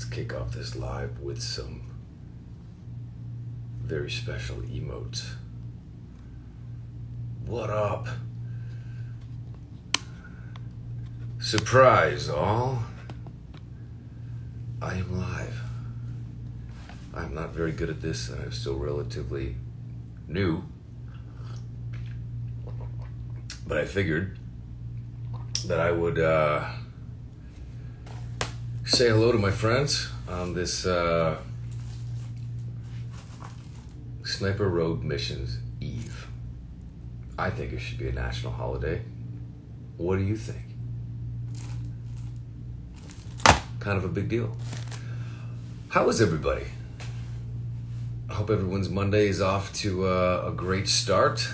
Let's kick off this live with some very special emotes. What up? Surprise, all. I am live. I'm not very good at this, and I'm still relatively new. But I figured that I would say hello to my friends on this Sniper Rogue Mission's Eve. I think it should be a national holiday. What do you think? Kind of a big deal. How is everybody? I hope everyone's Monday is off to a great start.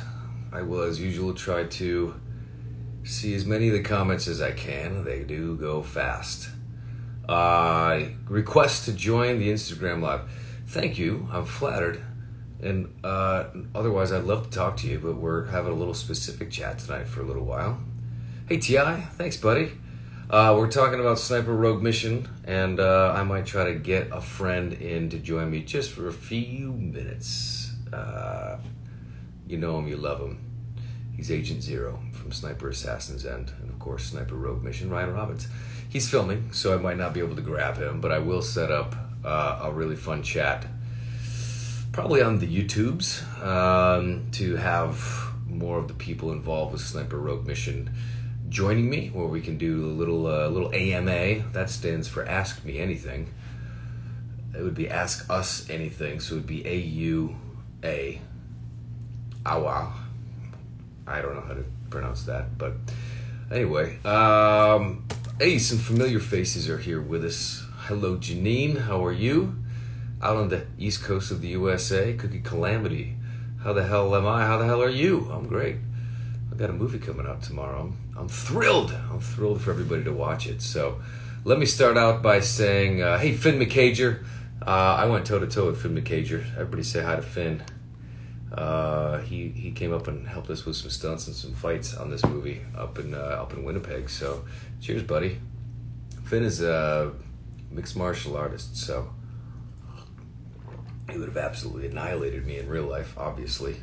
I will, as usual, try to see as many of the comments as I can. They do go fast. Request to join the Instagram Live. Thank you. I'm flattered. And otherwise, I'd love to talk to you, but we're having a little specific chat tonight for a little while. Hey, T.I. Thanks, buddy. We're talking about Sniper Rogue Mission, and I might try to get a friend in to join me just for a few minutes. You know him, you love him. He's Agent Zero from Sniper Assassin's End, and of course, Sniper Rogue Mission, Ryan Roberts. He's filming, so I might not be able to grab him, but I will set up a really fun chat, probably on the YouTubes, to have more of the people involved with Sniper Rogue Mission joining me, where we can do a little AMA. That stands for Ask Me Anything. It would be Ask Us Anything, so it would be A-U-A. Awa. I don't know how to pronounce that, but anyway. Hey, some familiar faces are here with us. Hello, Janine. How are you? Out on the east coast of the USA, Cookie Calamity. How the hell am I? How the hell are you? I'm great. I've got a movie coming out tomorrow. I'm thrilled. I'm thrilled for everybody to watch it. So let me start out by saying, hey, Finn McCager. I went toe-to-toe with Finn McCager. Everybody say hi to Finn. He came up and helped us with some stunts and some fights on this movie up in Winnipeg. So cheers, buddy. Finn is a mixed martial artist, so he would have absolutely annihilated me in real life, obviously.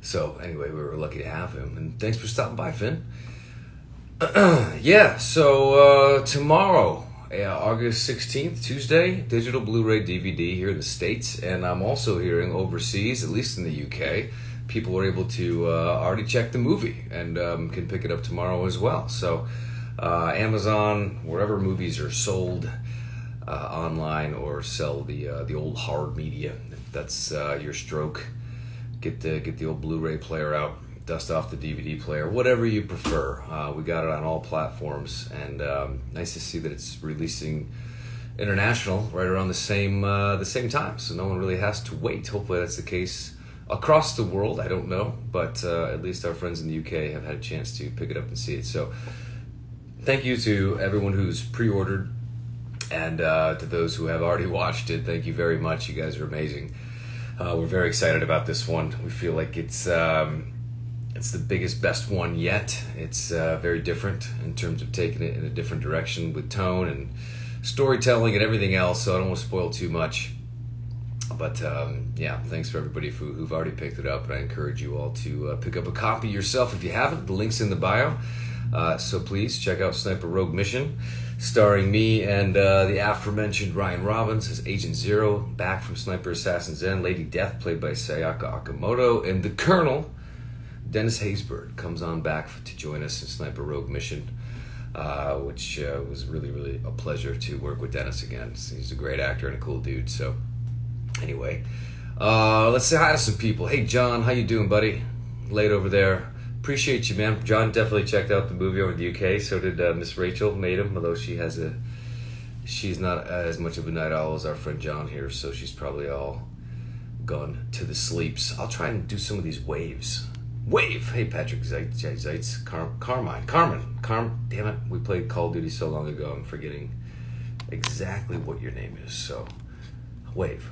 So anyway, we were lucky to have him, and thanks for stopping by, Finn. Yeah, so tomorrow, August 16th, Tuesday, digital Blu-ray DVD here in the States, and I'm also hearing overseas, at least in the UK, people are able to already check the movie and can pick it up tomorrow as well. So Amazon, wherever movies are sold online, or sell the old hard media, if that's your stroke, get the old Blu-ray player out, dust off the DVD player, whatever you prefer. We got it on all platforms, and nice to see that it's releasing international right around the same time, so no one really has to wait. Hopefully that's the case across the world. I don't know, but at least our friends in the UK have had a chance to pick it up and see it. So thank you to everyone who's pre-ordered, and to those who have already watched it. Thank you very much. You guys are amazing. We're very excited about this one. We feel like it's the biggest, best one yet. It's very different in terms of taking it in a different direction with tone and storytelling and everything else, so I don't want to spoil too much. But yeah, thanks for everybody who've already picked it up, and I encourage you all to pick up a copy yourself if you haven't. The link's in the bio. So please check out Sniper Rogue Mission, starring me and the aforementioned Ryan Roberts as Agent Zero, back from Sniper Assassin's End, Lady Death, played by Sayaka Akimoto, and the Colonel, Dennis Haysbert, comes on back to join us in Sniper Rogue Mission, which was really, really a pleasure to work with Dennis again. He's a great actor and a cool dude. So anyway, let's say hi to some people. Hey, John, how you doing, buddy? Late over there. Appreciate you, man. John definitely checked out the movie over in the UK. So did Miss Rachel Madam, although she's not as much of a night owl as our friend John here, so she's probably all gone to the sleeps. I'll try and do some of these waves. Wave! Hey, Patrick Zeitz, Carmine, damn it, we played Call of Duty so long ago, I'm forgetting exactly what your name is, so, wave.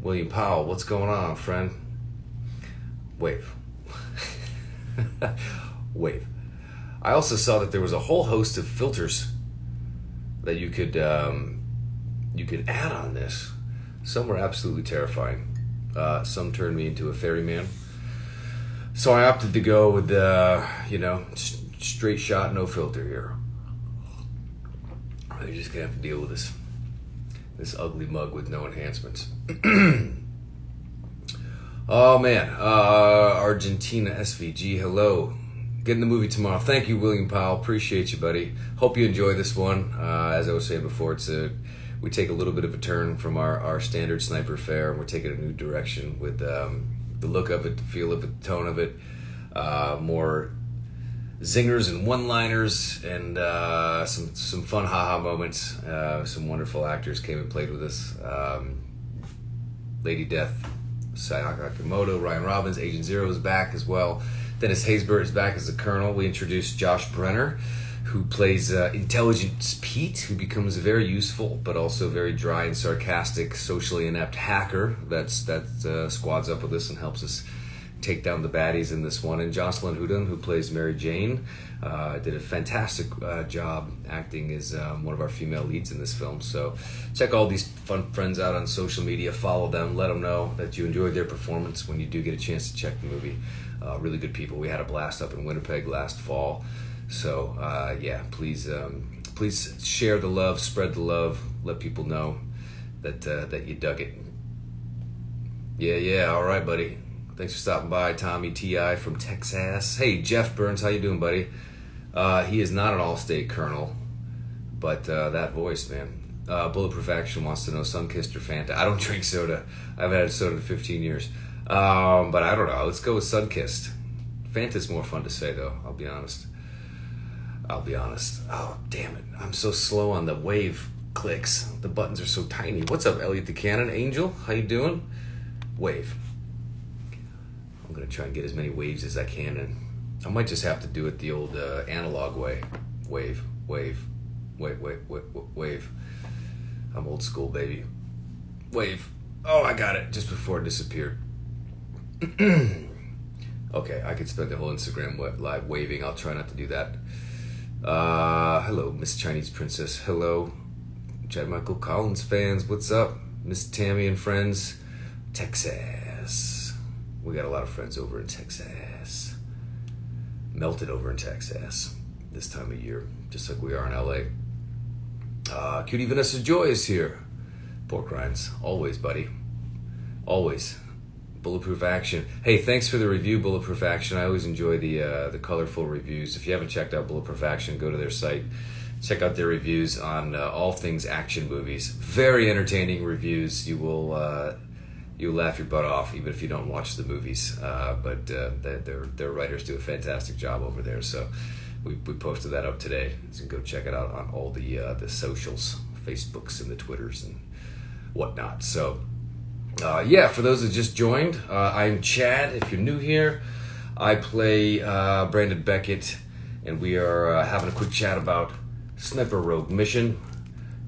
William Powell, what's going on, friend? Wave. Wave. I also saw that there was a whole host of filters that you could add on this. Some were absolutely terrifying. Some turned me into a ferryman. So I opted to go with the, you know, straight shot, no filter here. You're just gonna have to deal with this. This ugly mug with no enhancements. Oh man, Argentina SVG, hello. Get in the movie tomorrow. Thank you, William Powell. Appreciate you, buddy. Hope you enjoy this one. As I was saying before, it's a, we take a little bit of a turn from our standard sniper fare, and we're taking a new direction with the look of it, the feel of it, the tone of it. More zingers and one-liners, and some fun haha moments. Some wonderful actors came and played with us. Lady Death, Sayaka Akimoto, Ryan Robbins, Agent Zero is back as well. Dennis Haysbert is back as the Colonel. We introduced Josh Brenner, who plays Intelligence Pete, who becomes a very useful but also very dry and sarcastic, socially inept hacker that squads up with us and helps us take down the baddies in this one. And Jocelyn Hudon, who plays Mary Jane, did a fantastic job acting as one of our female leads in this film. So check all these fun friends out on social media. Follow them. Let them know that you enjoyed their performance when you do get a chance to check the movie. Really good people. We had a blast up in Winnipeg last fall. So yeah, please please share the love, spread the love, let people know that that you dug it. Yeah, yeah. All right, buddy. Thanks for stopping by, Tommy T.I. from Texas. Hey, Jeff Burns, how you doing, buddy? He is not an all-state colonel, but that voice, man. Bulletproof Action wants to know, sun-kissed or Fanta? I don't drink soda. I haven't had soda in 15 years. But I don't know. Let's go with sun-kissed. Fanta's more fun to say, though. I'll be honest. I'll be honest. Oh, damn it. I'm so slow on the wave clicks. The buttons are so tiny. What's up, Elliot the Cannon? Angel, how you doing? Wave. I'm going to try and get as many waves as I can, and I might just have to do it the old analog way. Wave, wave, wave, wave, wave, wave. I'm old school, baby. Wave. Oh, I got it just before it disappeared. Okay, I could spend the whole Instagram live waving. I'll try not to do that. Hello, Miss Chinese Princess. Hello, Chad Michael Collins fans. What's up? Miss Tammy and friends. Texas. We got a lot of friends over in Texas. Melted over in Texas this time of year, just like we are in LA. Cutie Vanessa Joy is here. Pork rinds, always, buddy. Always. Bulletproof Action. Hey, thanks for the review, Bulletproof Action. I always enjoy the colorful reviews. If you haven't checked out Bulletproof Action, go to their site. Check out their reviews on all things action movies. Very entertaining reviews. You will... you laugh your butt off, even if you don't watch the movies. But their writers do a fantastic job over there. So we posted that up today. You can go check it out on all the socials, Facebooks and the Twitters and whatnot. So yeah, for those that just joined, I'm Chad. If you're new here, I play Brandon Beckett, and we are having a quick chat about Sniper Rogue Mission.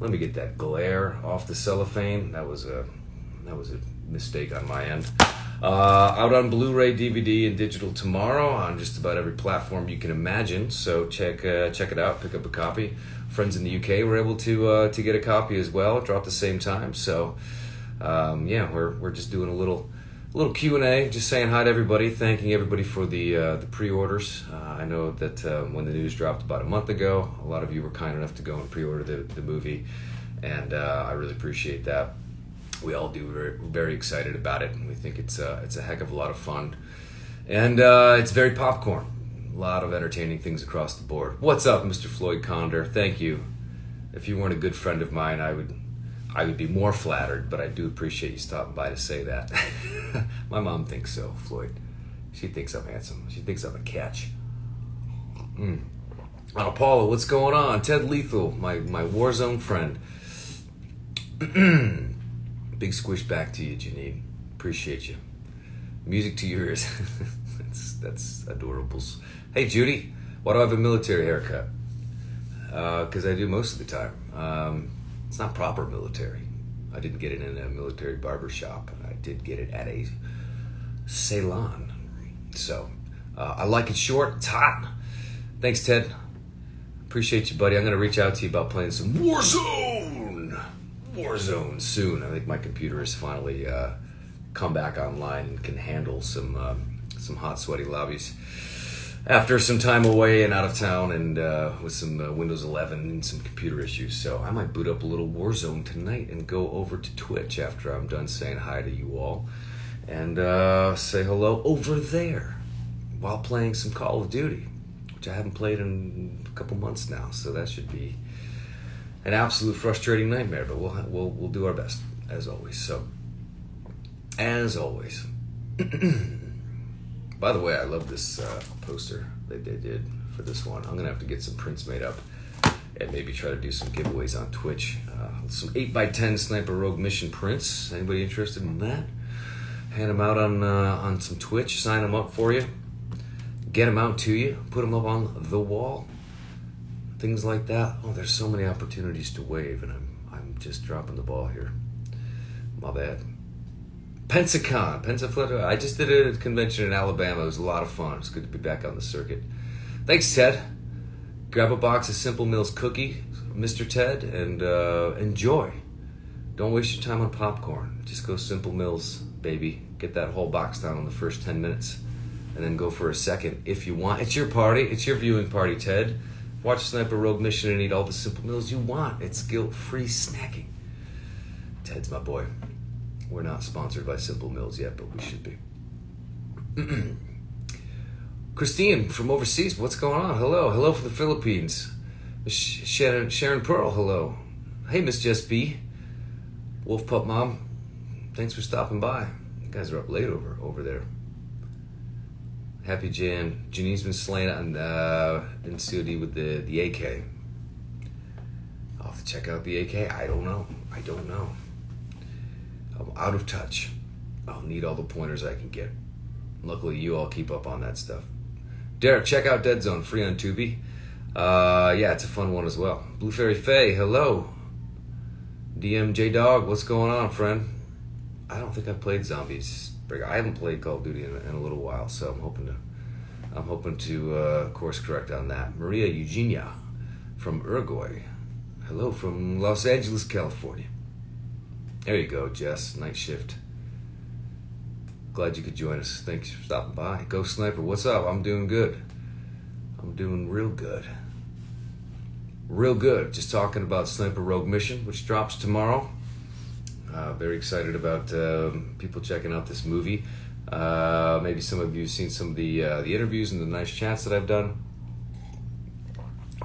Let me get that glare off the cellophane. That was a mistake on my end. Out on Blu-ray, DVD, and digital tomorrow on just about every platform you can imagine. So check it out. Pick up a copy. Friends in the UK were able to get a copy as well. It dropped the same time. So yeah, we're just doing a little Q&A, just saying hi to everybody, thanking everybody for the pre-orders. I know that when the news dropped about a month ago, a lot of you were kind enough to go and pre-order the movie, and I really appreciate that. We all do. We're very excited about it, and we think it's a heck of a lot of fun, and it's very popcorn. A lot of entertaining things across the board. What's up, Mr. Floyd Conder? Thank you. If you weren't a good friend of mine, I would be more flattered, but I do appreciate you stopping by to say that. My mom thinks so, Floyd. She thinks I'm handsome. She thinks I'm a catch. Oh, Paula, what's going on? Ted Lethal, my Warzone friend. Big squish back to you, Janine. Appreciate you. Music to your ears. that's adorables. Hey, Judy, why do I have a military haircut? Because I do most of the time. It's not proper military. I didn't get it in a military barber shop. I did get it at a salon. So I like it short. It's hot. Thanks, Ted. Appreciate you, buddy. I'm going to reach out to you about playing some Warzone soon. I think my computer has finally come back online and can handle some hot, sweaty lobbies. After some time away and out of town and with some Windows 11 and some computer issues. So I might boot up a little Warzone tonight and go over to Twitch after I'm done saying hi to you all. And say hello over there while playing some Call of Duty, which I haven't played in a couple months now. So that should be an absolute frustrating nightmare, but we'll do our best, as always. So, as always. By the way, I love this poster that they did for this one. I'm going to have to get some prints made up and maybe try to do some giveaways on Twitch. Some 8x10 Sniper Rogue Mission prints. Anybody interested in that? Hand them out on some Twitch. Sign them up for you. Get them out to you. Put them up on the wall. Things like that. Oh, there's so many opportunities to wave, and I'm just dropping the ball here. My bad. Pensacon, Pensacon. I just did a convention in Alabama. It was a lot of fun. It's good to be back on the circuit. Thanks, Ted. Grab a box of Simple Mills cookie, Mr. Ted, and enjoy. Don't waste your time on popcorn. Just go Simple Mills, baby. Get that whole box down in the first 10 minutes, and then go for a second if you want. It's your party. It's your viewing party, Ted. Watch Sniper Rogue Mission and eat all the Simple Mills you want. It's guilt-free snacking. Ted's my boy. We're not sponsored by Simple Mills yet, but we should be. Christine from overseas, what's going on? Hello. Hello from the Philippines. Sharon Pearl, hello. Hey, Miss Jess B. Wolf Pup Mom, thanks for stopping by. You guys are up late over there. Happy Jan. Janine's been slain on, in COD with the AK. I'll have to check out the AK. I don't know. I'm out of touch. I'll need all the pointers I can get. Luckily, you all keep up on that stuff. Derek, check out Dead Zone, free on Tubi. Yeah, it's a fun one as well. Blue Fairy Faye, hello. DMJ Dog, what's going on, friend? I don't think I've played Zombies. I haven't played Call of Duty in a little while, so I'm hoping to course correct on that. Maria Eugenia from Uruguay, hello from Los Angeles, California. There you go, Jess. Night shift. Glad you could join us. Thanks for stopping by. Go Sniper. What's up? I'm doing good. I'm doing real good. Real good. Just talking about Sniper Rogue Mission, which drops tomorrow. Very excited about people checking out this movie. Maybe some of you have seen some of the interviews and the nice chats that I've done.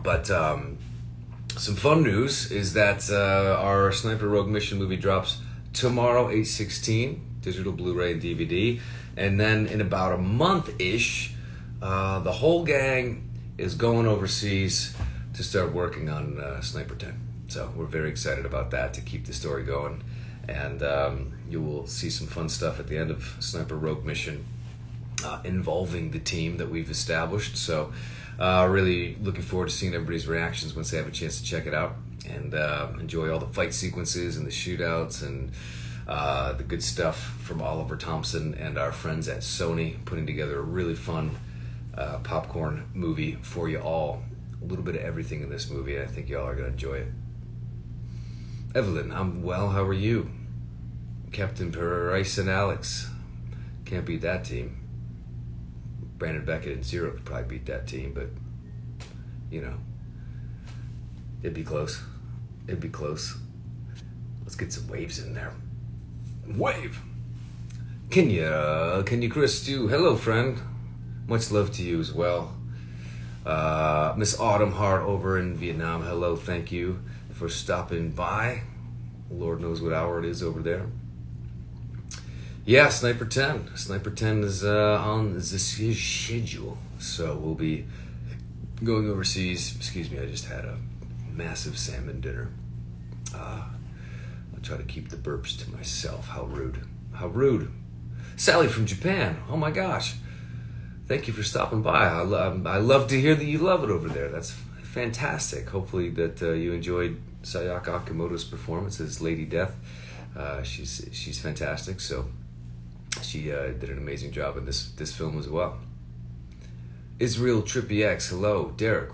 But... some fun news is that our Sniper Rogue Mission movie drops tomorrow, 8/16, digital Blu-ray and DVD. And then in about a month-ish, the whole gang is going overseas to start working on Sniper 10. So we're very excited about that to keep the story going. And you will see some fun stuff at the end of Sniper Rogue Mission involving the team that we've established. So... really looking forward to seeing everybody's reactions once they have a chance to check it out and enjoy all the fight sequences and the shootouts and the good stuff from Oliver Thompson and our friends at Sony putting together a really fun popcorn movie for you all. A little bit of everything in this movie, and I think y'all are going to enjoy it. Evelyn, I'm well. How are you? Captain Price and Alex. Can't beat that team. Brandon Beckett and Zero could probably beat that team, but, you know, it'd be close. It'd be close. Let's get some waves in there. Wave! Can you, Chris, Stu? Hello, friend. Much love to you as well. Miss Autumn Hart over in Vietnam, hello, thank you for stopping by. Lord knows what hour it is over there. Yeah, Sniper 10. Sniper 10 is on the schedule, so we'll be going overseas. Excuse me, I just had a massive salmon dinner. I'll try to keep the burps to myself. How rude. How rude. Sally from Japan. Oh, my gosh. Thank you for stopping by. I love to hear that you love it over there. That's fantastic. Hopefully that you enjoyed Sayaka Akimoto's performance as Lady Death. She's fantastic, so... She did an amazing job in this film as well. Israel Trippy X, hello, Derek.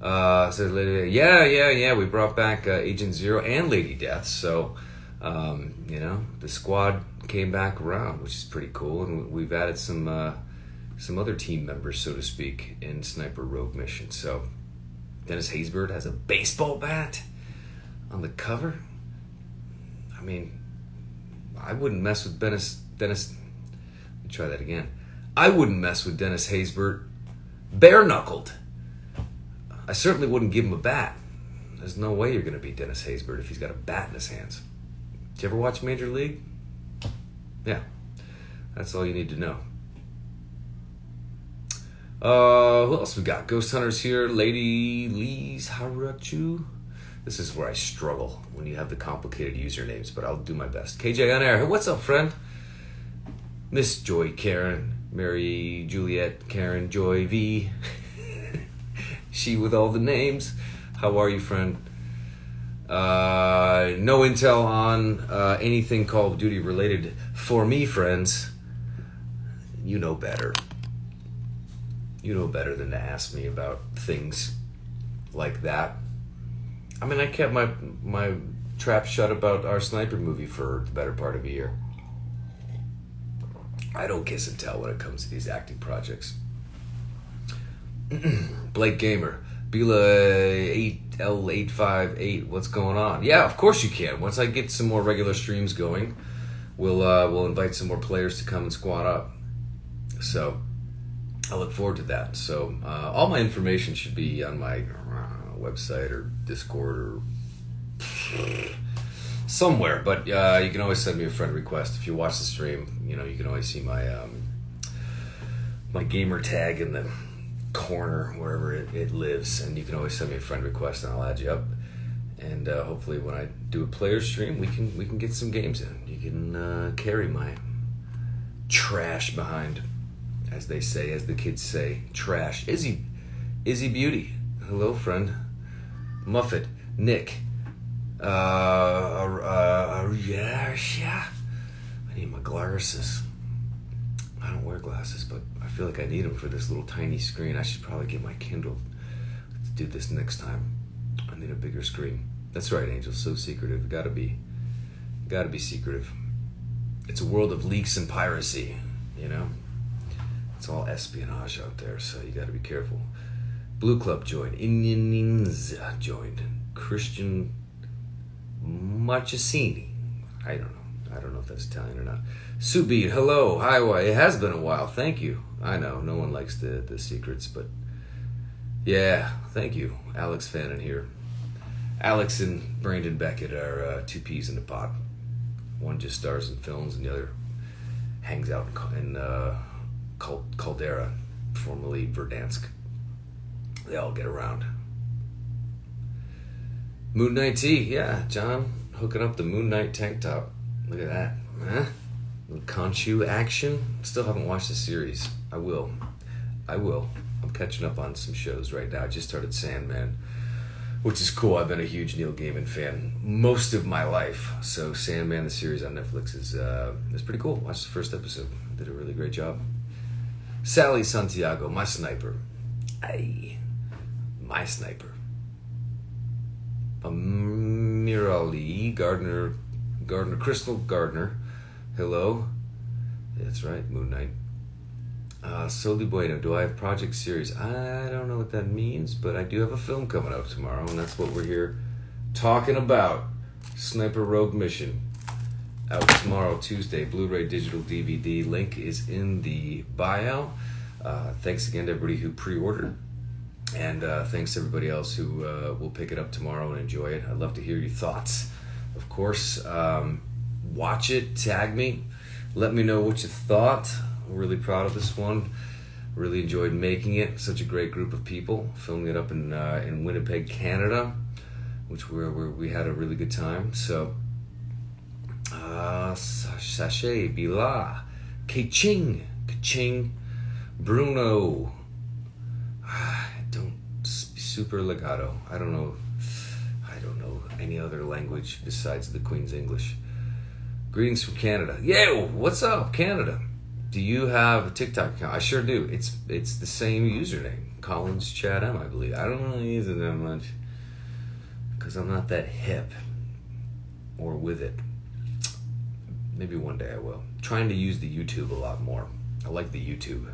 Says Lady, yeah, we brought back Agent Zero and Lady Death, so you know, the squad came back around, which is pretty cool, and we've added some other team members, so to speak, in Sniper Rogue Mission. So Dennis Haysbert has a baseball bat on the cover. I mean, I wouldn't mess with Dennis. Let me try that again. I wouldn't mess with Dennis Haysbert bare-knuckled. I certainly wouldn't give him a bat. There's no way you're going to beat Dennis Haysbert if he's got a bat in his hands. Did you ever watch Major League? Yeah. That's all you need to know. Who else we got? Ghost Hunters here. Lady Lee's Harachu. This is where I struggle when you have the complicated usernames, but I'll do my best. KJ on air. Hey, what's up, friend? Miss Joy Karen. Mary Juliet Karen Joy V. She with all the names. How are you, friend? No intel on anything Call of Duty related for me, friends. You know better. You know better than to ask me about things like that. I mean, I kept my trap shut about our sniper movie for the better part of a year. I don't kiss and tell when it comes to these acting projects. Blake Gamer, Bila 8L858, what's going on? Yeah, of course you can. Once I get some more regular streams going, we'll invite some more players to come and squad up. So I look forward to that. So all my information should be on my website or Discord or somewhere. But you can always send me a friend request if you watch the stream. You know, you can always see my my gamer tag in the corner wherever it lives, and you can always send me a friend request and I'll add you up, and hopefully when I do a player stream we can get some games in. You can carry my trash behind, as they say, as the kids say, trash. Izzy Beauty, hello friend. Muffet Nick, yeah, I need my glasses. I don't wear glasses, but I feel like I need them for this little tiny screen. I should probably get my Kindle to do this next time. I need a bigger screen. That's right, Angel. So secretive. Gotta be secretive. It's a world of leaks and piracy, you know? It's all espionage out there, so you gotta be careful. Blue Club joined. Indian Ninja joined. Christian Marchesini. I don't know. I don't know if that's Italian or not. Subid, hello, hi, it has been a while, thank you. I know, no one likes the secrets, but yeah, thank you. Alex Fannin here. Alex and Brandon Beckett are two peas in a pod. One just stars in films and the other hangs out in Caldera, formerly Verdansk. They all get around. Moon Knight T, yeah, John hooking up the Moon Knight tank top. Look at that, huh? Little Conchu action. Still haven't watched the series. I will. I'm catching up on some shows right now. I just started Sandman, which is cool. I've been a huge Neil Gaiman fan most of my life. So Sandman, the series on Netflix, is pretty cool. Watched the first episode. Did a really great job. Sally Santiago, my sniper. My sniper. Amirali Gardner. Gardner, Crystal Gardner, hello. That's right, Moon Knight. Soli Bueno, do I have project series? I don't know what that means, but I do have a film coming up tomorrow, and that's what we're here talking about. Sniper Rogue Mission, out tomorrow, Tuesday, Blu-ray, digital DVD. Link is in the bio. Thanks again to everybody who pre-ordered, and thanks to everybody else who will pick it up tomorrow and enjoy it. I'd love to hear your thoughts. Of course, watch it, tag me, let me know what you thought. I'm really proud of this one. Really enjoyed making it. Such a great group of people filming it up in Winnipeg, Canada, which we had a really good time. So, Sashay, Bila, Kaching, Bruno, Super Legato. I don't know any other language besides the Queen's English. Greetings from Canada. Yo, what's up, Canada? Do you have a TikTok account? I sure do. It's the same username, Collins Chad M, I believe. I don't really use it that much because I'm not that hip or with it. Maybe one day I will. Trying to use the YouTube a lot more. I like the YouTube.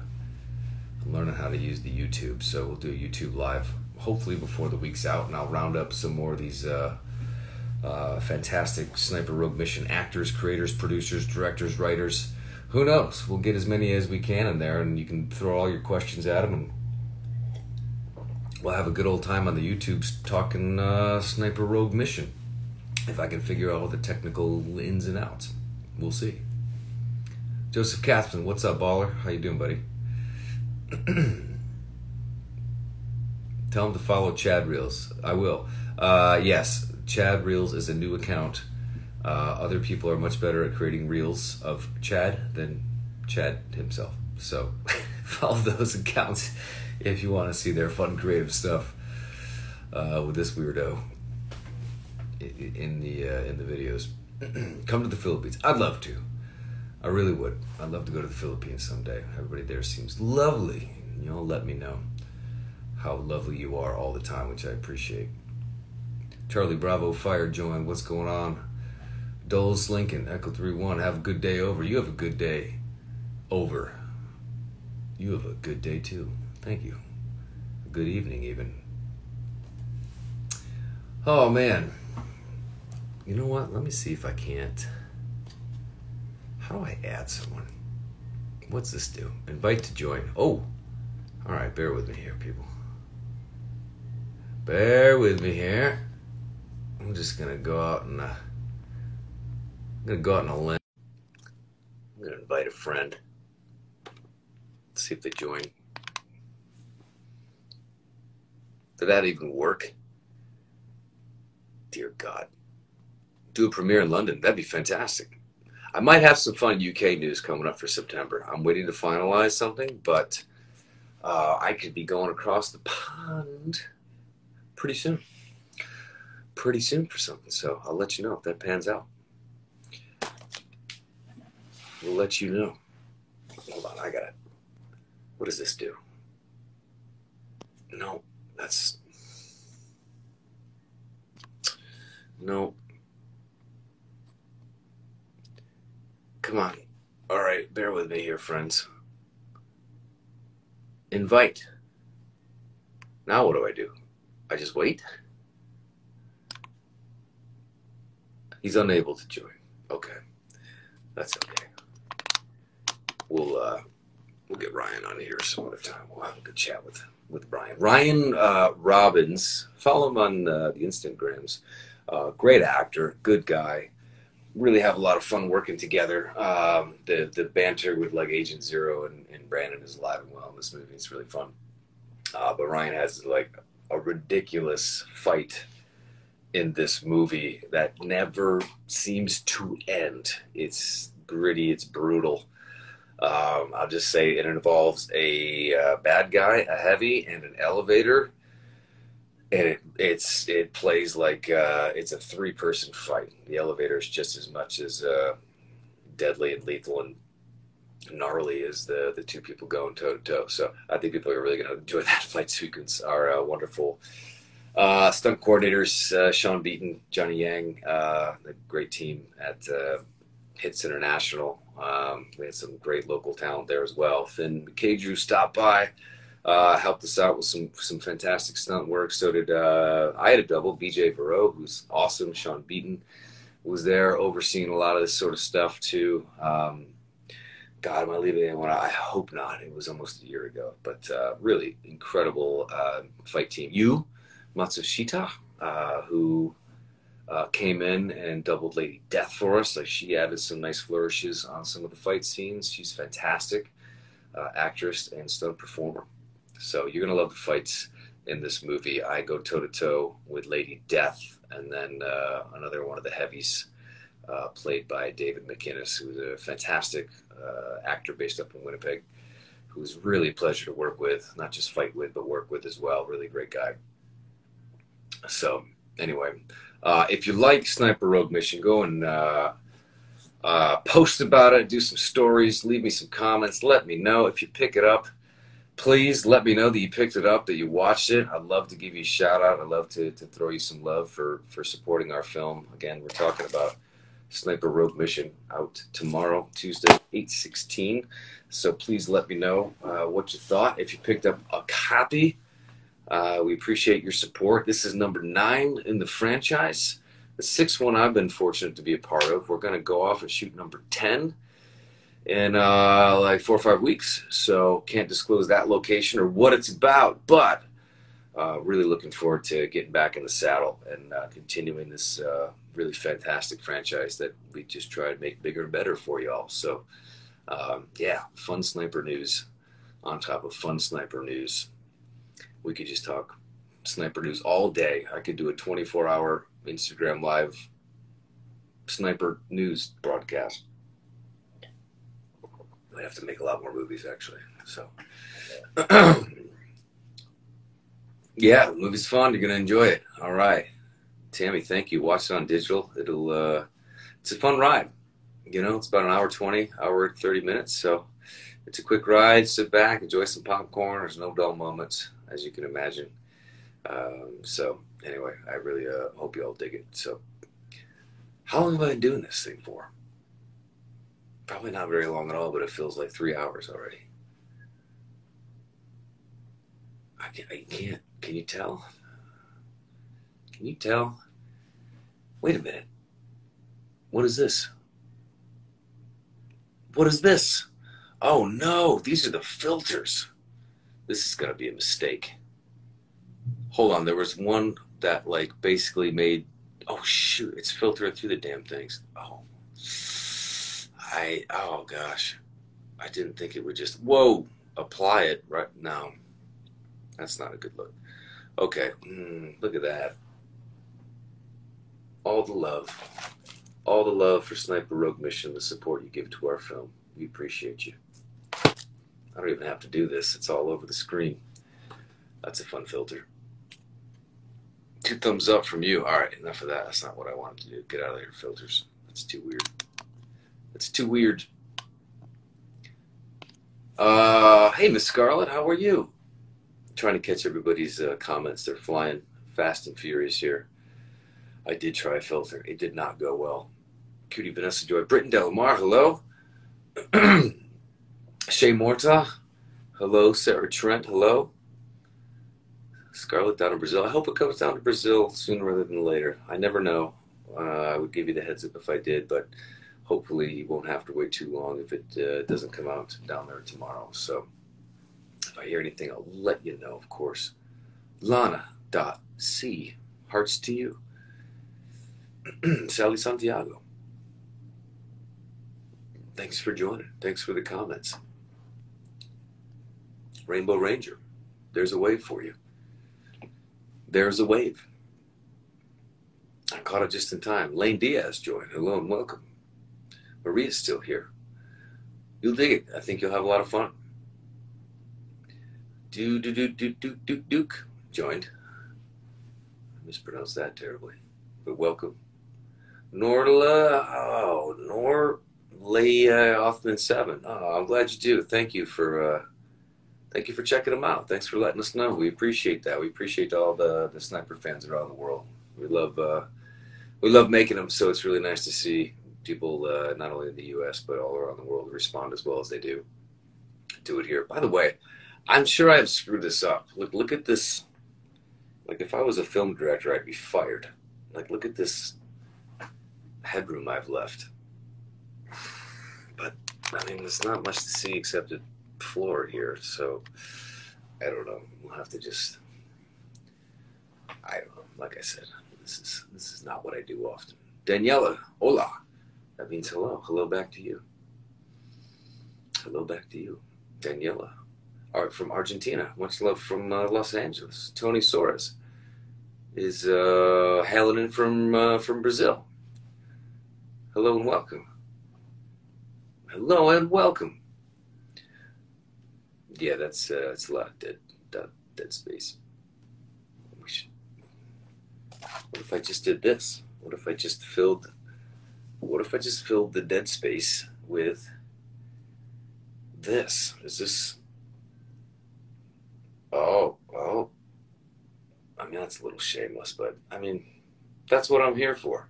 I'm learning how to use the YouTube, so we'll do a YouTube live hopefully before the week's out, and I'll round up some more of these fantastic Sniper Rogue Mission actors, creators, producers, directors, writers. Who knows? We'll get as many as we can in there, and you can throw all your questions at them. We'll have a good old time on the YouTubes talking Sniper Rogue Mission. If I can figure out all the technical ins and outs, we'll see. Joseph Katzman, what's up, baller? How you doing, buddy? Tell him to follow Chad Reels. I will. Yes, Chad Reels is a new account. Other people are much better at creating reels of Chad than Chad himself. So follow those accounts if you want to see their fun, creative stuff with this weirdo in the videos. Come to the Philippines. I'd love to. I really would. I'd love to go to the Philippines someday. Everybody there seems lovely. Y'all let me know how lovely you are all the time, which I appreciate. Charlie Bravo Fire joined. What's going on? Doles Lincoln, Echo 3-1. Have a good day over. You have a good day over. You have a good day too. Thank you. Good evening even. Oh man. You know what? Let me see if I can't. How do I add someone? What's this do? Invite to join. Oh. All right. Bear with me here, people. Bear with me here. I'm just going to go out and... I'm going to go out on a limb. I'm going to invite a friend. Let's see if they join. Did that even work? Dear God. Do a premiere in London. That'd be fantastic. I might have some fun UK news coming up for September. I'm waiting to finalize something, but I could be going across the pond pretty soon. Pretty soon for something. So I'll let you know if that pans out. We'll let you know. Hold on, I got it. What does this do? No, that's... No. Come on. All right, bear with me here, friends. Invite. Now what do? I just wait? He's unable to join. Okay. That's okay. We'll get Ryan on here some other time. We'll have a good chat with Ryan. Ryan Robbins, follow him on the Instagrams. Great actor, good guy. Really have a lot of fun working together. The banter with like Agent Zero and Brandon is alive and well in this movie. It's really fun. But Ryan has like a ridiculous fight in this movie that never seems to end. It's gritty. It's brutal. I'll just say it involves a bad guy, a heavy, and an elevator, and it plays like it's a three-person fight. The elevator is just as much as deadly and lethal and gnarly as the two people going toe-to-toe. So I think people are really going to enjoy that fight sequence. Our wonderful stunt coordinators, Sean Beaton, Johnny Yang, the great team at Hits International. We had some great local talent there as well. Finn McCager stopped by, helped us out with some fantastic stunt work. So did I had a double, BJ Barreau, who's awesome. Sean Beaton was there overseeing a lot of this sort of stuff too. God, am I leaving anyone? I hope not. It was almost a year ago, but really incredible fight team. Yu Matsushita, who came in and doubled Lady Death for us. Like, she added some nice flourishes on some of the fight scenes. She's fantastic actress and stunt performer. So you're gonna love the fights in this movie. I go toe to toe with Lady Death, and then another one of the heavies, played by David McInnes, who's a fantastic actor based up in Winnipeg, who's really a pleasure to work with, not just fight with, but work with as well. Really great guy. So anyway. If you like Sniper Rogue Mission, go and post about it, do some stories, leave me some comments, let me know if you pick it up. please let me know that you picked it up, that you watched it. I'd love to give you a shout out. I'd love to throw you some love for supporting our film. Again, we're talking about Sniper Rogue Mission, out tomorrow, Tuesday, 8/16. So please let me know what you thought. If you picked up a copy, we appreciate your support. This is number 9 in the franchise. The 6th one I've been fortunate to be a part of. We're going to go off and shoot number 10 in like 4 or 5 weeks. So can't disclose that location or what it's about, but really looking forward to getting back in the saddle and continuing this really fantastic franchise that we just try to make bigger and better for you all. So yeah, fun sniper news on top of fun sniper news. We could just talk sniper news all day. I could do a 24-hour Instagram live sniper news broadcast. I have to make a lot more movies, actually. So yeah, the movie's fun. You're gonna enjoy it. All right, Tammy, thank you. Watch it on digital. It'll it's a fun ride. You know, it's about an hour 20, hour 30 minutes. So it's a quick ride. Sit back, enjoy some popcorn. There's no dull moments, as you can imagine. So anyway, I really hope you all dig it. So how long have I been doing this thing for? Probably not very long at all, but it feels like 3 hours already. I can't. Can you tell? Can you tell? Wait a minute. What is this? What is this? Oh no, these are the filters. This is gonna be a mistake. Hold on, there was one that like basically made, oh shoot, it's filtering through the damn things. Oh. Oh gosh, I didn't think it would just, whoa, apply it right now. That's not a good look. Okay, look at that. All the love for Sniper Rogue Mission, the support you give to our film. We appreciate you. I don't even have to do this. It's all over the screen. That's a fun filter. 2 thumbs up from you. All right, enough of that. That's not what I wanted to do. Get out of your filters. That's too weird. It's too weird. Hey, Miss Scarlett, how are you? I'm trying to catch everybody's comments. They're flying fast and furious here. I did try a filter. It did not go well. Cutie Vanessa Joy. Britton Delamar, hello. Shay Morta, hello. Sarah Trent, hello. Scarlett down in Brazil. I hope it comes down to Brazil sooner rather than later. I never know. I would give you the heads up if I did, but hopefully you won't have to wait too long if it doesn't come out down there tomorrow. So if I hear anything, I'll let you know, of course. Lana.C. Hearts to you. Sally Santiago. Thanks for joining. Thanks for the comments. Rainbow Ranger. There's a wave for you. There's a wave. I caught it just in time. Lane Diaz joined. Hello and welcome. Maria's still here. You'll dig it. I think you'll have a lot of fun. Duke joined. I mispronounced that terribly, but welcome. Norla, oh, Norla Othman 7. Oh, I'm glad you do. Thank you for checking them out. Thanks for letting us know. We appreciate that. We appreciate all the sniper fans around the world. We love making them. So it's really nice to see people not only in the U.S. but all around the world respond as well as they do it here. By the way, I'm sure I have screwed this up. Look at this. Like if I was a film director, I'd be fired. Like look at this headroom I've left. But I mean, there's not much to see except the floor here. So I don't know. We'll have to just. I don't know. Like I said, this is not what I do often. Daniela, hola. That means hello. Hello back to you. Hello back to you. Daniela. Art from Argentina. Much love from Los Angeles. Tony Soares is hailing in from Brazil. Hello and welcome. Hello and welcome. Yeah, that's a lot of dead space. We should, what if I just did this? What if I just filled... What if I just filled the dead space with this? Is this Oh, well, I mean, that's a little shameless, but I mean, that's what I'm here for.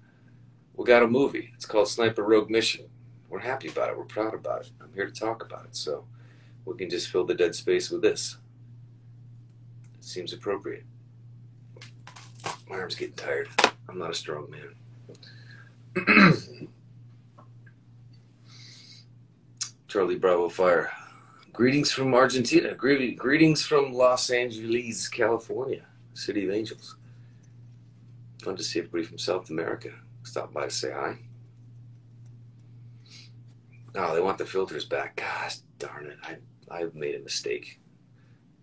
We got a movie. It's called Sniper Rogue Mission. We're happy about it. We're proud about it. I'm here to talk about it. So we can just fill the dead space with this. It seems appropriate. My arm's getting tired. I'm not a strong man. Charlie Bravo Fire. Greetings from Argentina. Greetings from Los Angeles, California, City of Angels. Fun to see everybody from South America. Stop by to say hi. Oh, they want the filters back. Gosh darn it. I made a mistake.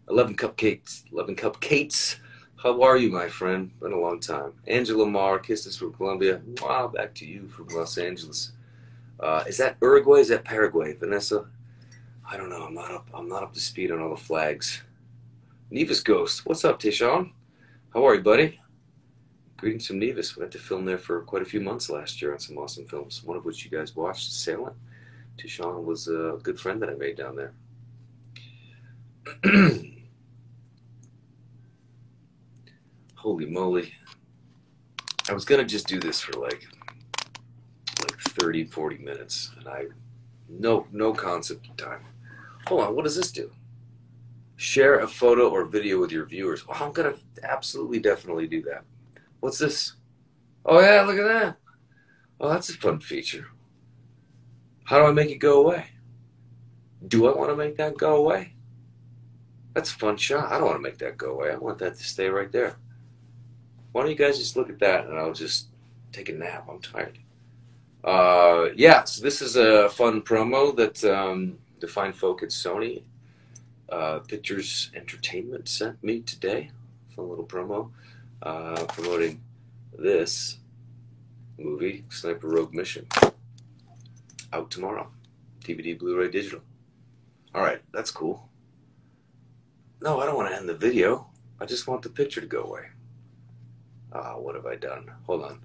11 Cupcakes. 11 Cupcakes. How are you, my friend? Been a long time. Angela Marr, kisses from Colombia. Wow, back to you from Los Angeles. Is that Uruguay? Is that Paraguay? Vanessa? I don't know. I'm not up to speed on all the flags. Nevis Ghost. What's up, Tishon? How are you, buddy? Greetings from Nevis. We had to film there for quite a few months last year on some awesome films, one of which you guys watched, Salem. Tishon was a good friend that I made down there. Holy moly. I was going to just do this for like 30, 40 minutes, and no concept of time. Hold on, what does this do? Share a photo or video with your viewers. Well, I'm going to absolutely, definitely do that. What's this? Oh, yeah, look at that. Oh, that's a fun feature. How do I make it go away? Do I want to make that go away? That's a fun shot. I don't want to make that go away. I want that to stay right there. Why don't you guys just look at that and I'll just take a nap. I'm tired. Yeah, so this is a fun promo that the fine folk at Sony Pictures Entertainment sent me today. Fun little promo. Promoting this movie, Sniper Rogue Mission, out tomorrow, DVD, Blu-ray, digital. All right, that's cool. No, I don't want to end the video. I just want the picture to go away. Ah, what have I done? Hold on.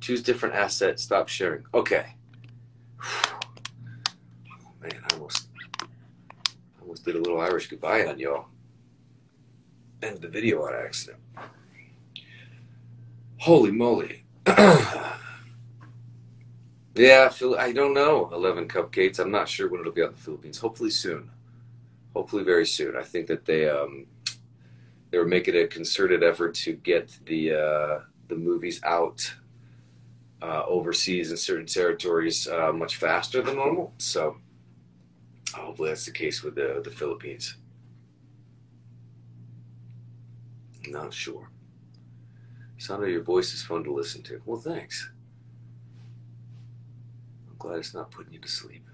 Choose different asset. Stop sharing. Okay. Oh, man, I almost did a little Irish goodbye on y'all. End the video on accident. Holy moly. Yeah, I don't know, 11 Cupcakes. I'm not sure when it'll be out in the Philippines. Hopefully soon. Hopefully very soon. I think that they were making a concerted effort to get the movies out overseas in certain territories much faster than normal. So hopefully that's the case with the Philippines. Not sure. Sound of your voice is fun to listen to. Well, thanks. I'm glad it's not putting you to sleep.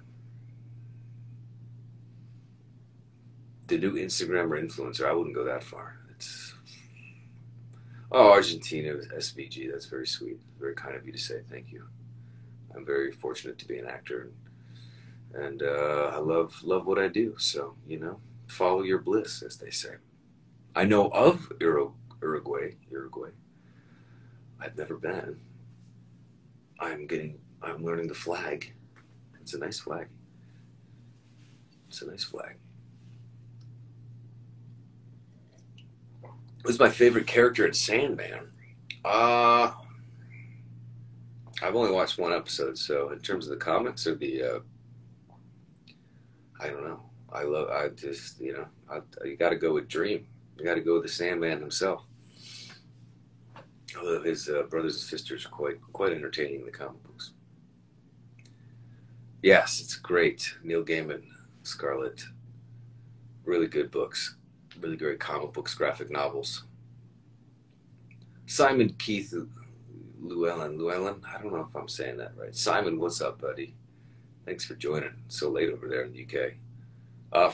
The new Instagrammer influencer, I wouldn't go that far. It's... Oh, Argentina with SVG. That's very sweet. Very kind of you to say. Thank you. I'm very fortunate to be an actor. And I love what I do. So, you know, follow your bliss, as they say. I know of Uruguay. I've never been. I'm learning the flag. It's a nice flag. It's a nice flag. Who's my favorite character in Sandman? I've only watched one episode, so in terms of the comics or the, I don't know. You gotta go with Dream. You gotta go with the Sandman himself. Although his brothers and sisters are quite entertaining in the comic books. Yes, it's great. Neil Gaiman, Scarlet. Really good books. Really great comic books, graphic novels. Simon Keith Llewellyn. I don't know if I'm saying that right. Simon, what's up, buddy? Thanks for joining. It's so late over there in the UK.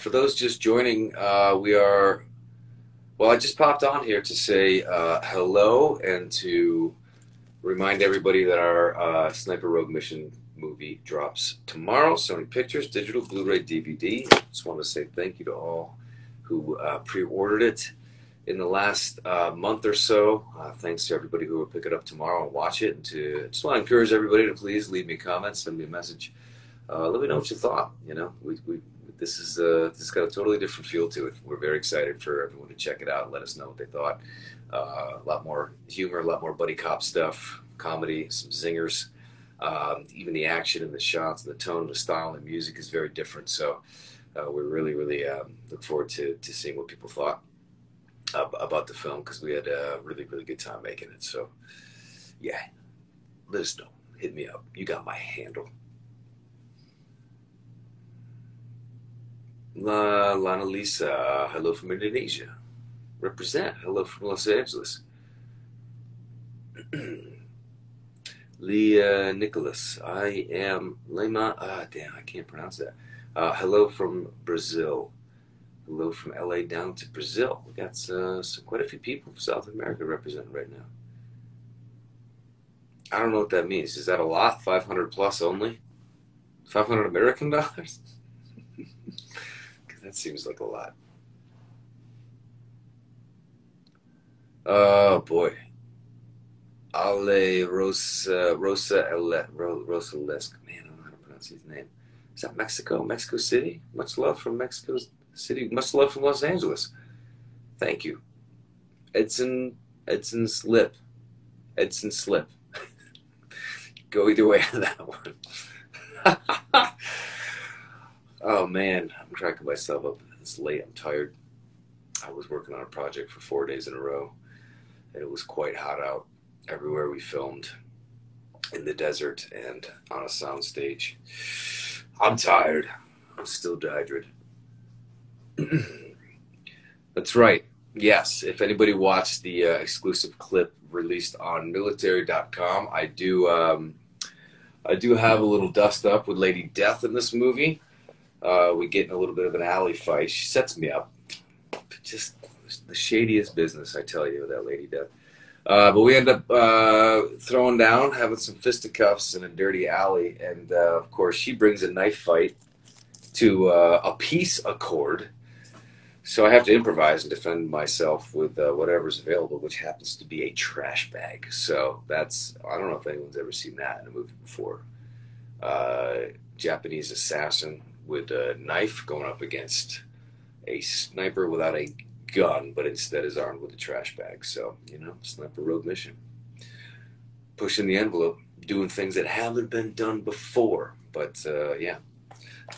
For those just joining, we are... Well, I just popped on here to say hello and to remind everybody that our Sniper Rogue Mission movie drops tomorrow. Sony Pictures, digital, Blu-ray, DVD. Just want to say thank you to all who pre-ordered it in the last month or so. Thanks to everybody who will pick it up tomorrow and watch it. And just want to encourage everybody to please leave me comments, send me a message. Let me know what you thought. You know, we this has got a totally different feel to it. We're very excited for everyone to check it out and let us know what they thought. A lot more humor, a lot more buddy cop stuff, comedy, some zingers. Even the action and the shots and the tone and the style and the music is very different. So we really look forward to seeing what people thought about the film, because we had a really good time making it. So yeah, let us know. Hit me up. You got my handle. Lana Lisa, hello from Indonesia. Represent, hello from Los Angeles. Leah Nicholas, I am Lima, damn, I can't pronounce that. Hello from Brazil. Hello from LA down to Brazil. We got quite a few people from South America represented right now. I don't know what that means. Is that a lot? 500 plus only? 500 American dollars? Because that seems like a lot. Oh boy. Ale Rosalesque. Man, I don't know how to pronounce his name. Is that Mexico? Mexico City? Much love from Mexico City. Much love from Los Angeles. Thank you. Edson Slip. Go either way on that one. Oh man, I'm cracking myself up. It's late. I'm tired. I was working on a project for 4 days in a row. It was quite hot out everywhere we filmed, in the desert and on a soundstage. I'm tired. I'm still dehydrated. That's right. Yes, if anybody watched the exclusive clip released on military.com, I do have a little dust up with Lady Death in this movie. We get in a little bit of an alley fight. She sets me up. Just the shadiest business, I tell you, that Lady Death. But we end up throwing down, having some fisticuffs in a dirty alley, and of course she brings a knife fight to a peace accord. So I have to improvise and defend myself with whatever's available, which happens to be a trash bag. So that's, I don't know if anyone's ever seen that in a movie before. Japanese assassin with a knife going up against a sniper without a gun, but instead is armed with a trash bag. So, you know, Sniper Rogue Mission. Pushing the envelope, doing things that haven't been done before. But, yeah,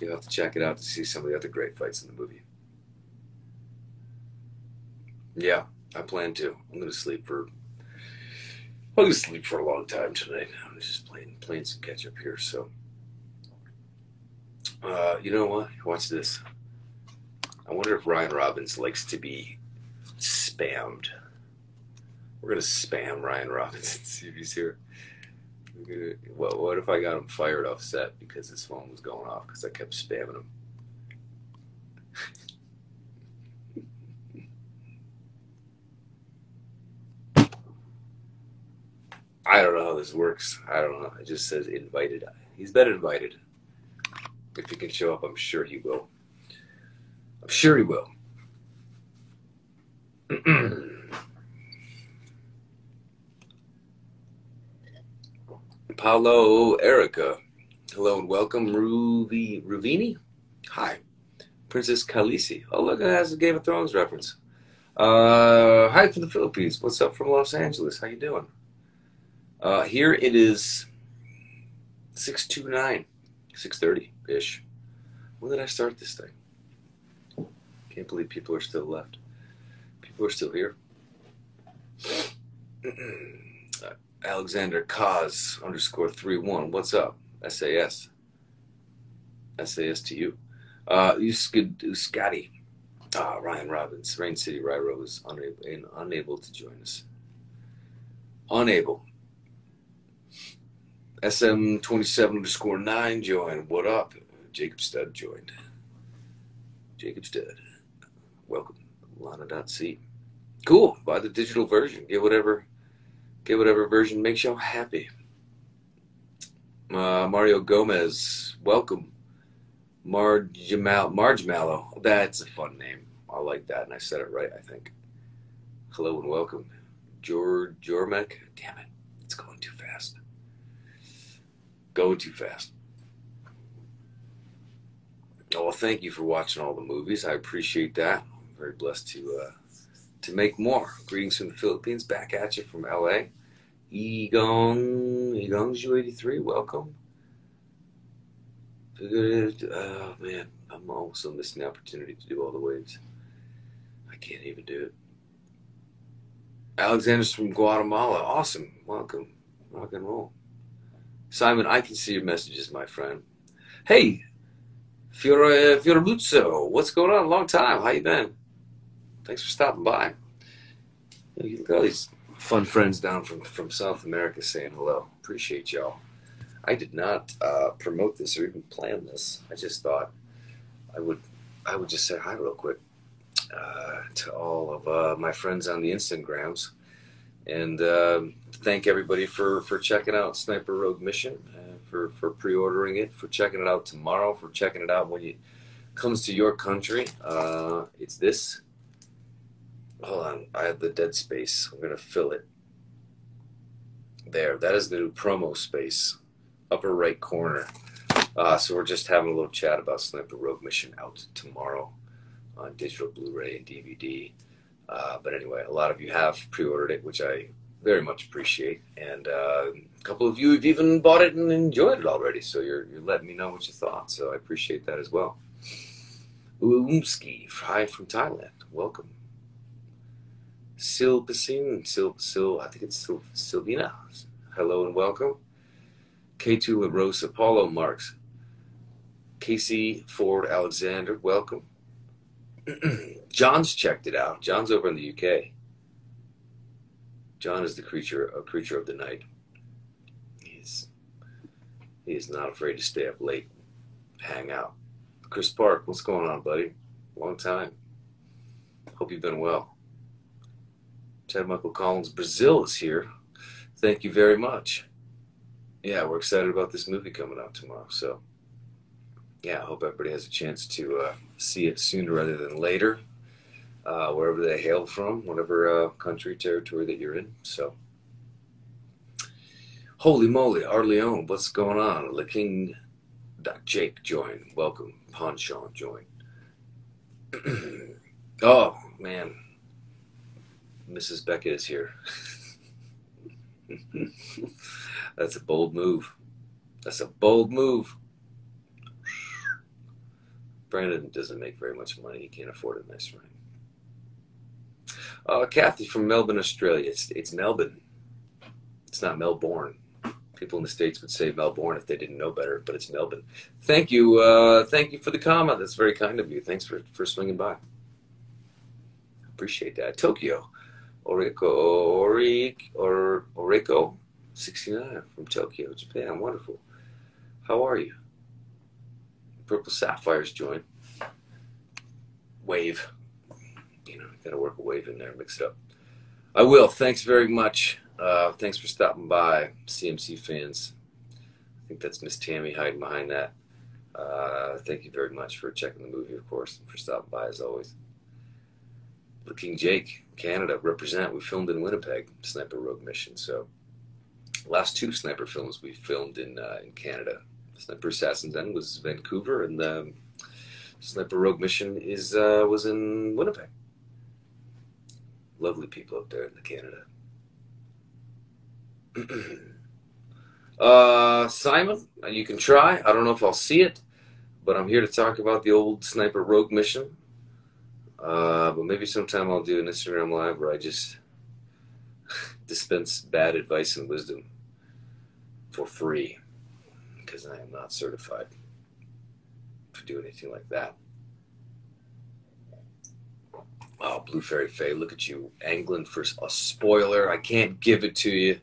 you'll have to check it out to see some of the other great fights in the movie. Yeah, I plan to. I'm gonna sleep for a long time tonight. I'm just playing some catch up here. So, you know what? Watch this. I wonder if Ryan Robbins likes to be spammed. We're gonna spam Ryan Robbins and see if he's here. What if I got him fired off set because his phone was going off because I kept spamming him? I don't know how this works. I don't know. It just says invited. He's been invited. If he can show up, I'm sure he will. I'm sure he will. Paolo Erica. Hello and welcome. Ruby Ruvini. Hi. Princess Khaleesi. Oh, look, it has a Game of Thrones reference. Hi from the Philippines. What's up from Los Angeles? How you doing? Here it is 6:29, 6:30-ish. When did I start this thing? Can't believe people are still left. People are still here. Alexander Cause _31. What's up? SAS. SAS to you. Scotty. Ryan Robbins. Rain City Ryro was unable to join us. Unable. SM27_9 joined. What up? Jacob Stud joined. Jacob Stud. Welcome. Lana.c. Cool. Buy the digital version. Get whatever version makes y'all happy. Mario Gomez. Welcome. Marge Mallow. That's a fun name. I like that, and I said it right, I think. Hello and welcome. George Jormek. Damn it. It's going too fast. Going too fast. Well, thank you for watching all the movies. I appreciate that. I'm very blessed to make more. Greetings from the Philippines. Back at you from LA. Egong's U83. Welcome. Oh man, I'm also missing the opportunity to do all the waves. I can't even do it. Alexander's from Guatemala. Awesome. Welcome. Rock and roll. Simon, I can see your messages, my friend. Hey, Fiorabuzzo, what's going on? Long time. How you been? Thanks for stopping by. You look at all these fun friends down from South America saying hello. Appreciate y'all. I did not promote this or even plan this. I just thought I would just say hi real quick to all of my friends on the Instagrams, and thank everybody for checking out Sniper Rogue Mission, for pre-ordering it, for checking it out tomorrow, for checking it out when it comes to your country. It's this. Hold on, I have the dead space. I'm gonna fill it. There, that is the new promo space. Upper right corner. So we're just having a little chat about Sniper Rogue Mission, out tomorrow on digital Blu-ray and DVD. But anyway, a lot of you have pre-ordered it, which I very much appreciate. And a couple of you have even bought it and enjoyed it already. So you're letting me know what you thought. So I appreciate that as well. Umski, hi from Thailand. Welcome. Silpasin, I think it's Silvina. Hello and welcome. K2 LaRose, Apollo Marks, Casey Ford Alexander, welcome. John's checked it out. John's over in the UK. John is the creature of the night. He is not afraid to stay up late, hang out. Chris Park, what's going on, buddy? Long time. Hope you've been well. Chad Michael Collins, Brazil is here. Thank you very much. Yeah, we're excited about this movie coming out tomorrow. So, yeah, I hope everybody has a chance to see it sooner rather than later, wherever they hail from, whatever country, territory that you're in. So, holy moly, Arleon, what's going on? Le King, Jake, join. Welcome. Ponchon, join. Oh, man. Mrs. Beckett is here. That's a bold move. That's a bold move. Brandon doesn't make very much money. He can't afford a nice ring. Kathy from Melbourne, Australia. It's Melbourne. It's not Melbourne. People in the States would say Melbourne if they didn't know better, but it's Melbourne. Thank you. Thank you for the comment. That's very kind of you. Thanks for swinging by. Appreciate that. Tokyo. Oriko 69 from Tokyo, Japan. Wonderful. How are you? Purple Sapphires join. Wave. You know, gotta work a wave in there, mix it up. I will. Thanks very much. Thanks for stopping by, CMC fans. I think that's Miss Tammy hiding behind that. Thank you very much for checking the movie, of course, and for stopping by as always. Looking Jake, Canada, represent. We filmed in Winnipeg, Sniper Rogue Mission. So, last two Sniper films we filmed in Canada. Sniper Assassin's End was Vancouver, and the Sniper Rogue Mission was in Winnipeg. Lovely people up there in Canada. Simon, you can try. I don't know if I'll see it, but I'm here to talk about the old Sniper Rogue Mission. But maybe sometime I'll do an Instagram live where I just dispense bad advice and wisdom for free, because I am not certified to do anything like that. Oh, Blue Fairy Faye, look at you angling for a spoiler. I can't give it to you.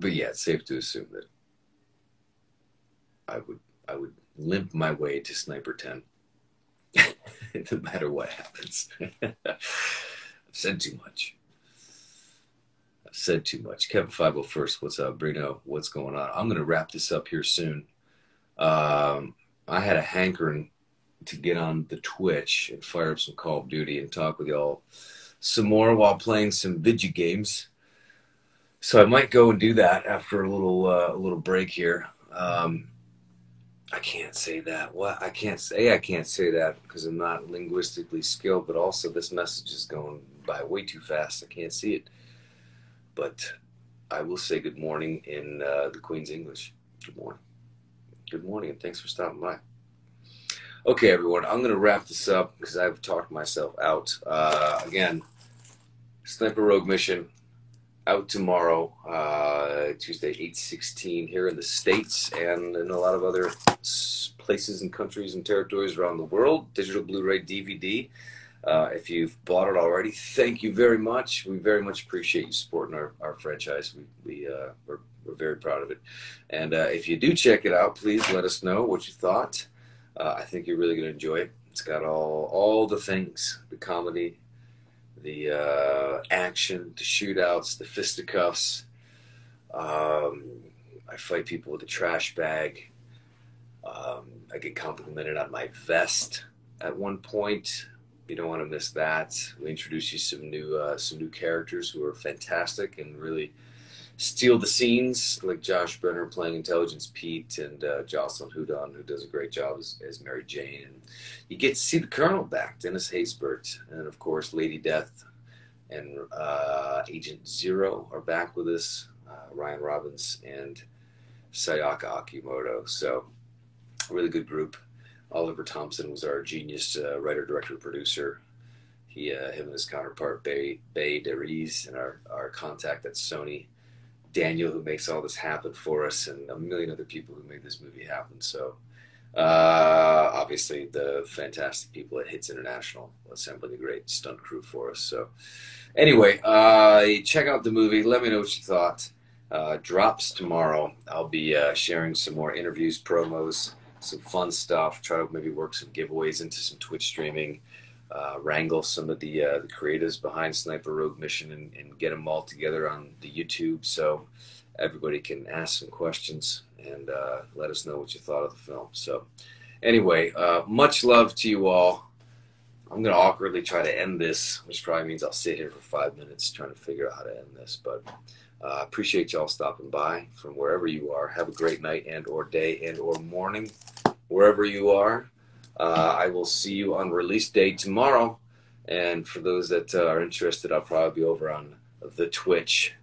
But yeah, it's safe to assume that I would limp my way to Sniper 10. No matter what happens. I've said too much. Kevin 501st, what's up, Brino? What's going on? I'm going to wrap this up here soon. I had a hankering to get on the Twitch and fire up some Call of Duty and talk with y'all some more while playing some video games. So I might go and do that after a little break here. I can't say that. What? I can't say that because I'm not linguistically skilled, but also this message is going by way too fast. I can't see it. But I will say good morning in the Queen's English. Good morning. Good morning, and thanks for stopping by. Okay, everyone, I'm going to wrap this up because I've talked myself out. Again, Sniper Rogue Mission out tomorrow, Tuesday, 8/16 here in the States and in a lot of other places and countries and territories around the world. Digital Blu-ray, DVD. If you've bought it already, thank you very much. We very much appreciate you supporting our franchise. We're very proud of it. And if you do check it out, please let us know what you thought. I think you're really going to enjoy it. It's got all the things, the comedy, the action, the shootouts, the fisticuffs. I fight people with a trash bag. I get complimented on my vest at one point. You don't want to miss that. We introduce you some new characters who are fantastic and really steal the scenes, like Josh Brenner playing Intelligence Pete and Jocelyn Hudon, who does a great job as Mary Jane. And you get to see the Colonel back, Dennis Haysbert, and of course Lady Death and Agent Zero are back with us, Ryan Roberts and Sayaka Akimoto. So a really good group. Oliver Thompson was our genius writer, director, producer. He, him and his counterpart, Bay DeRees, and our contact at Sony, Daniel, who makes all this happen for us, and a million other people who made this movie happen. So obviously the fantastic people at Hits International assembling a great stunt crew for us. So anyway, check out the movie. Let me know what you thought. Drops tomorrow. I'll be sharing some more interviews, promos, some fun stuff, try to maybe work some giveaways into some Twitch streaming, wrangle some of the creatives behind Sniper Rogue Mission and get them all together on the YouTube so everybody can ask some questions and let us know what you thought of the film. So anyway, much love to you all. I'm going to awkwardly try to end this, which probably means I'll sit here for 5 minutes trying to figure out how to end this, but I appreciate y'all stopping by from wherever you are. Have a great night and or day and or morning, wherever you are. I will see you on release day tomorrow. And for those that are interested, I'll probably be over on the Twitch,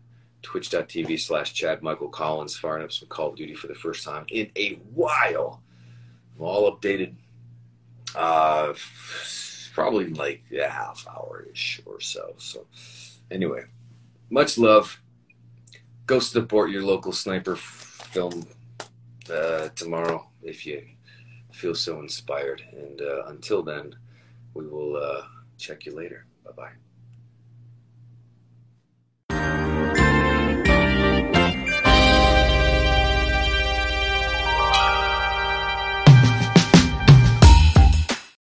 twitch.tv/Chad Michael Collins, firing up some Call of Duty for the first time in a while. I'm all updated. Probably like a half hour-ish or so. So anyway, much love. Go support your local sniper film tomorrow if you feel so inspired. And until then, we will check you later. Bye-bye.